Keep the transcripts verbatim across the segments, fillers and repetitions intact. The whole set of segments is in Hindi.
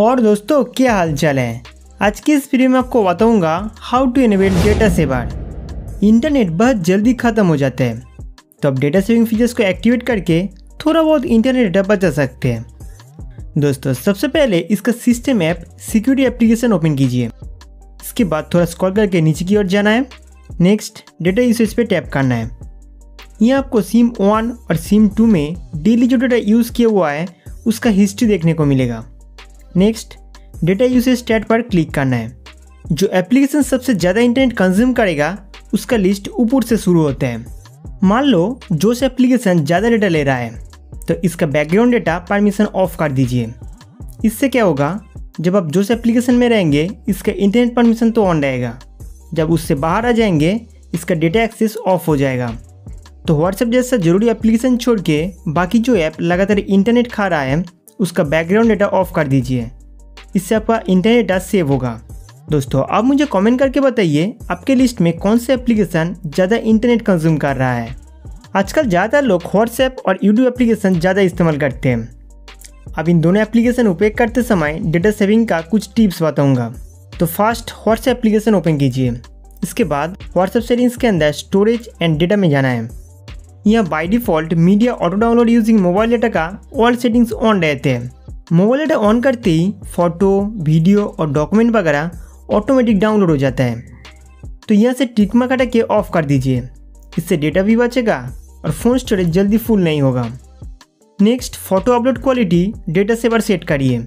और दोस्तों क्या हालचाल है। आज के इस वीडियो में आपको बताऊंगा how to enable data saver. Internet बहुत जल्दी ख़त्म हो जाते हैं, तो आप डेटा सेविंग फीचर्स को एक्टिवेट करके थोड़ा बहुत इंटरनेट डेटा बचा सकते हैं। दोस्तों सबसे पहले इसका system app security application open कीजिए। इसके बाद थोड़ा स्क्रॉल करके नीचे की ओर जाना है। नेक्स्ट डेटा यूसेज पर टैप करना है। यहाँ आपको सिम वन और सिम टू में डेली जो डेटा यूज़ किया हुआ है उसका हिस्ट्री देखने को मिलेगा। नेक्स्ट डेटा यूसेज स्टैट पर क्लिक करना है। जो एप्लीकेशन सबसे ज़्यादा इंटरनेट कंज्यूम करेगा उसका लिस्ट ऊपर से शुरू होता है। मान लो जो से एप्लीकेशन ज़्यादा डेटा ले रहा है तो इसका बैकग्राउंड डेटा परमिशन ऑफ कर दीजिए। इससे क्या होगा, जब आप जो से एप्लीकेशन में रहेंगे इसका इंटरनेट परमिशन तो ऑन रहेगा, जब उससे बाहर आ जाएंगे इसका डेटा एक्सेस ऑफ हो जाएगा। तो व्हाट्सएप जैसा जरूरी एप्लीकेशन छोड़ के बाकी जो ऐप लगातार इंटरनेट खा रहा है उसका बैकग्राउंड डेटा ऑफ कर दीजिए। इससे आपका इंटरनेट डेटा सेव होगा। दोस्तों आप मुझे कमेंट करके बताइए आपके लिस्ट में कौन सा एप्लीकेशन ज़्यादा इंटरनेट कंज्यूम कर रहा है। आजकल ज़्यादातर लोग व्हाट्सएप और यूट्यूब एप्लीकेशन ज़्यादा इस्तेमाल करते हैं। अब इन दोनों एप्लीकेशन उपयोग करते समय डेटा सेविंग का कुछ टिप्स बताऊँगा। तो फर्स्ट व्हाट्सएप एप्लीकेशन ओपन कीजिए। इसके बाद व्हाट्सएप सेटिंग्स के अंदर स्टोरेज एंड डेटा में जाना है। यहाँ by default media auto download using mobile data का ऑल सेटिंग्स ऑन रहते हैं। मोबाइल डेटा ऑन करते ही फ़ोटो, वीडियो और डॉक्यूमेंट वगैरह ऑटोमेटिक डाउनलोड हो जाता है, तो यहाँ से टिक मार्क हटा के ऑफ कर दीजिए। इससे डेटा भी बचेगा और फ़ोन स्टोरेज जल्दी फुल नहीं होगा। Next photo upload quality data saver set करिए।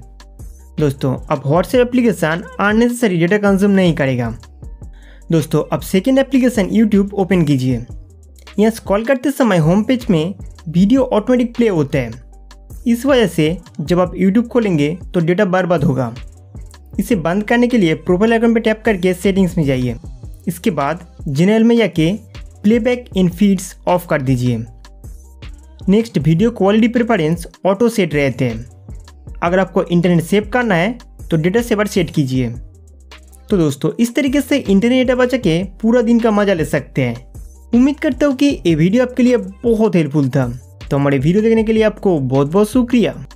दोस्तों अब WhatsApp application unnecessary data consume नहीं करेगा। दोस्तों अब सेकेंड एप्लीकेशन यूट्यूब ओपन कीजिए। यहाँ स्क्रॉल करते समय होम पेज में वीडियो ऑटोमेटिक प्ले होता है। इस वजह से जब आप YouTube खोलेंगे तो डेटा बर्बाद होगा। इसे बंद करने के लिए प्रोफाइल आइकन पर टैप करके सेटिंग्स में जाइए। इसके बाद जनरल में जाके प्लेबैक इन फीड्स ऑफ कर दीजिए। Next video quality preference auto set रहते हैं। अगर आपको इंटरनेट सेव करना है तो डेटा सेवर सेट कीजिए। तो दोस्तों इस तरीके से इंटरनेट डेटा बचा के पूरा दिन का मजा ले सकते हैं। उम्मीद करता हूँ कि ये वीडियो आपके लिए बहुत हेल्पफुल था। तो हमारे वीडियो देखने के लिए आपको बहुत बहुत शुक्रिया।